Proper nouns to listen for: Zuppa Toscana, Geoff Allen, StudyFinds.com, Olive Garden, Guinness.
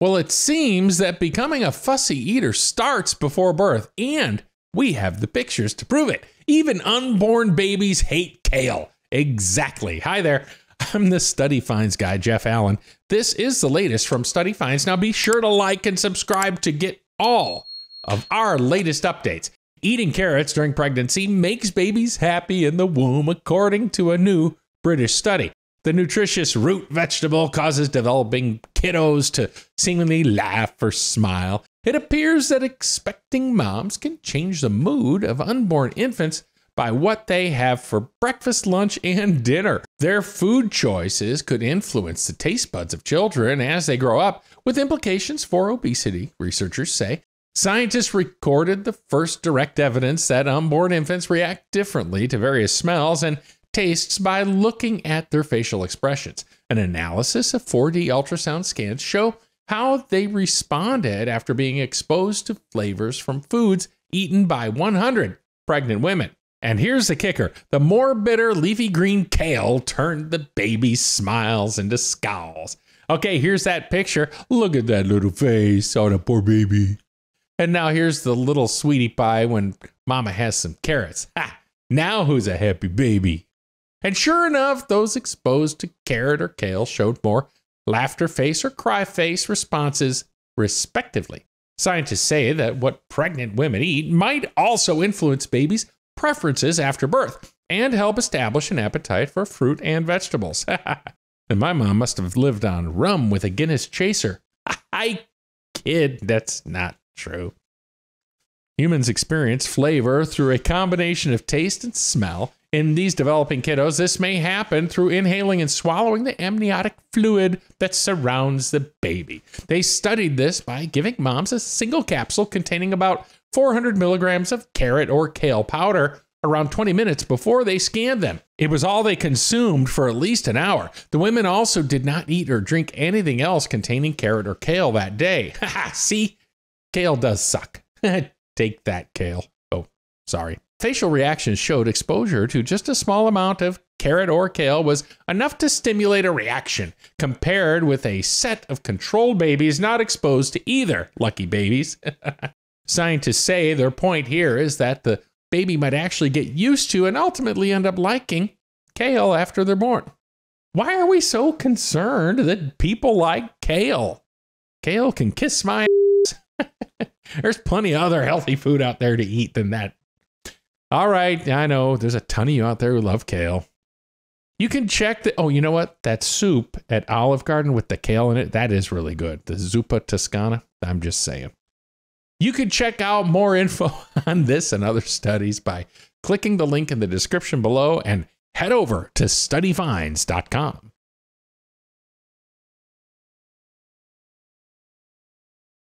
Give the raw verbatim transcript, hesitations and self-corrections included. Well, it seems that becoming a fussy eater starts before birth, and we have the pictures to prove it. Even unborn babies hate kale. Exactly. Hi there. I'm the Study Finds guy, Geoff Allen. This is the latest from Study Finds. Now be sure to like and subscribe to get all of our latest updates. Eating carrots during pregnancy makes babies happy in the womb, according to a new British study. The nutritious root vegetable causes developing kiddos to seemingly laugh or smile. It appears that expecting moms can change the mood of unborn infants by what they have for breakfast, lunch, and dinner. Their food choices could influence the taste buds of children as they grow up, with implications for obesity, researchers say. Scientists recorded the first direct evidence that unborn infants react differently to various smells and tastes by looking at their facial expressions. An analysis of four D ultrasound scans show how they responded after being exposed to flavors from foods eaten by one hundred pregnant women. And here's the kicker. The more bitter leafy green kale turned the baby's smiles into scowls. Okay, here's that picture. Look at that little face. Oh, the poor baby. And now here's the little sweetie pie when mama has some carrots. Ha! Now who's a happy baby? And sure enough, those exposed to carrot or kale showed more laughter face or cry face responses, respectively. Scientists say that what pregnant women eat might also influence babies' preferences after birth and help establish an appetite for fruit and vegetables. And my mom must have lived on rum with a Guinness chaser. I kid, that's not true. Humans experience flavor through a combination of taste and smell. In these developing kiddos, this may happen through inhaling and swallowing the amniotic fluid that surrounds the baby. They studied this by giving moms a single capsule containing about four hundred milligrams of carrot or kale powder around twenty minutes before they scanned them. It was all they consumed for at least an hour. The women also did not eat or drink anything else containing carrot or kale that day. Haha, see? Kale does suck. Take that, kale. Oh, sorry. Facial reactions showed exposure to just a small amount of carrot or kale was enough to stimulate a reaction, compared with a set of control babies not exposed to either. Lucky babies. Scientists say their point here is that the baby might actually get used to and ultimately end up liking kale after they're born. Why are we so concerned that people like kale? Kale can kiss my ass. There's plenty of other healthy food out there to eat than that. All right, I know, there's a ton of you out there who love kale. You can check the, oh, you know what? That soup at Olive Garden with the kale in it, that is really good. The Zuppa Toscana, I'm just saying. You can check out more info on this and other studies by clicking the link in the description below and head over to Study Finds dot com.